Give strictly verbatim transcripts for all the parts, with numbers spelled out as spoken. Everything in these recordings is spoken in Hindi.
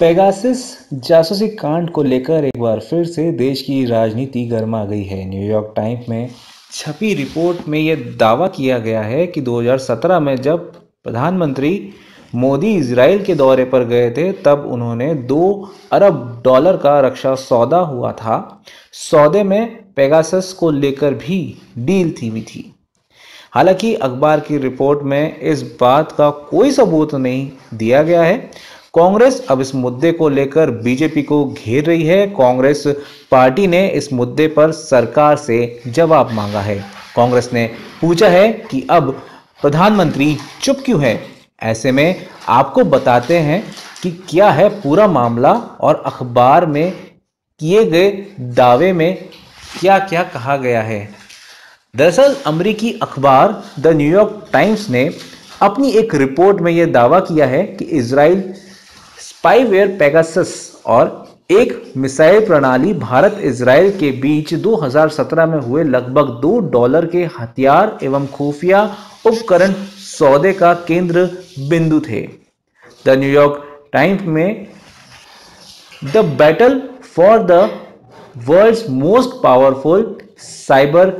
पेगासिस जासूसी कांड को लेकर एक बार फिर से देश की राजनीति गर्मा गई है। न्यूयॉर्क टाइम्स में छपी रिपोर्ट में यह दावा किया गया है कि दो हज़ार सत्रह में जब प्रधानमंत्री मोदी इजराइल के दौरे पर गए थे तब उन्होंने दो अरब डॉलर का रक्षा सौदा हुआ था। सौदे में पेगासस को लेकर भी डील थी हुई थी। हालांकि अखबार की रिपोर्ट में इस बात का कोई सबूत नहीं दिया गया है। कांग्रेस अब इस मुद्दे को लेकर बीजेपी को घेर रही है। कांग्रेस पार्टी ने इस मुद्दे पर सरकार से जवाब मांगा है। कांग्रेस ने पूछा है कि अब प्रधानमंत्री चुप क्यों है। ऐसे में आपको बताते हैं कि क्या है पूरा मामला और अखबार में किए गए दावे में क्या क्या कहा गया है। दरअसल अमेरिकी अखबार द न्यूयॉर्क टाइम्स ने अपनी एक रिपोर्ट में यह दावा किया है कि इजराइल स्पाईवेयर पेगासस और एक मिसाइल प्रणाली भारत इजराइल के बीच दो हज़ार सत्रह में हुए लगभग दो डॉलर के हथियार एवं खुफिया उपकरण सौदे का केंद्र बिंदु थे। द न्यूयॉर्क टाइम्स में the battle for the world's most powerful cyber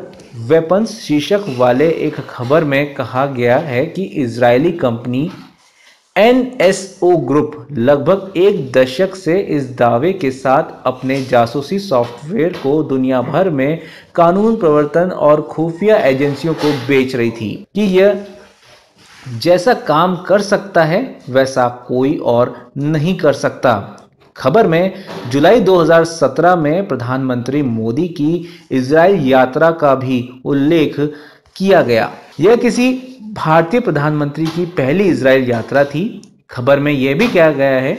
weapons शीर्षक वाले एक खबर में कहा गया है कि Israeli company N S O group लगभग एक दशक से इस दावे के साथ अपने जासूसी सॉफ्टवेयर को दुनिया भर में कानून प्रवर्तन और खुफिया एजेंसियों को बेच रही थी कि यह जैसा काम कर सकता है वैसा कोई और नहीं कर सकता। खबर में जुलाई दो हज़ार सत्रह में प्रधानमंत्री मोदी की इजराइल यात्रा का भी उल्लेख किया गया। यह किसी भारतीय प्रधानमंत्री की पहली इजराइल यात्रा थी। खबर में यह भी कहा गया है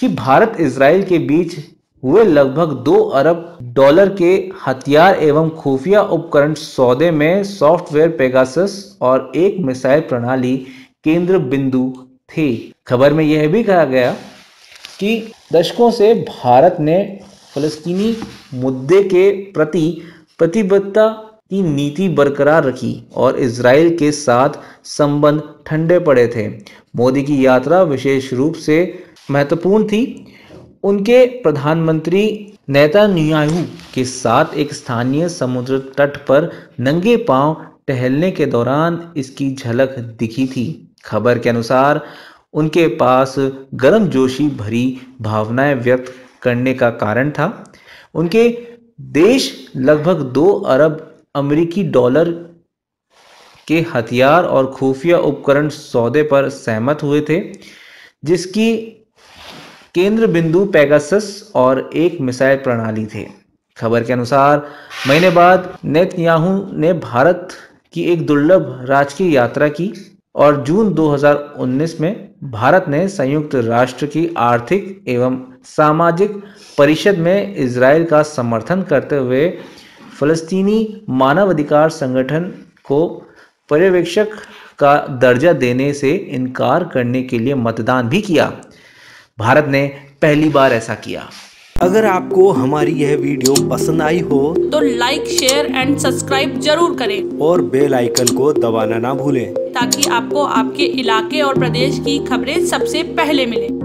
कि भारत इजराइल के बीच हुए लगभग दो अरब डॉलर के हथियार एवं खुफिया उपकरण सौदे में सॉफ्टवेयर पेगासस और एक मिसाइल प्रणाली केंद्र बिंदु थे। खबर में यह भी कहा गया कि दशकों से भारत ने फलस्तीनी मुद्दे के प्रति प्रतिबद्धता की नीति बरकरार रखी और इजराइल के साथ संबंध ठंडे पड़े थे। मोदी की यात्रा विशेष रूप से महत्वपूर्ण थी। उनके प्रधानमंत्री नेतन्याहू के साथ एक स्थानीय समुद्र तट पर नंगे पांव टहलने के दौरान इसकी झलक दिखी थी। खबर के अनुसार उनके पास गर्मजोशी भरी भावनाएं व्यक्त करने का कारण था। उनके देश लगभग दो अरब अमेरिकी डॉलर के हथियार और खुफिया उपकरण सौदे पर सहमत हुए थे जिसकी केंद्र बिंदु पेगासस और एक मिसाइल प्रणाली थे। खबर के अनुसार महीने बाद नेतन्याहू ने भारत की एक दुर्लभ राजकीय यात्रा की और जून दो हज़ार उन्नीस में भारत ने संयुक्त राष्ट्र की आर्थिक एवं सामाजिक परिषद में इजराइल का समर्थन करते हुए फलस्तीनी मानवाधिकार संगठन को पर्यवेक्षक का दर्जा देने से इनकार करने के लिए मतदान भी किया। भारत ने पहली बार ऐसा किया। अगर आपको हमारी यह वीडियो पसंद आई हो तो लाइक, शेयर एंड सब्सक्राइब जरूर करें और बेल आइकन को दबाना ना भूलें ताकि आपको आपके इलाके और प्रदेश की खबरें सबसे पहले मिलें।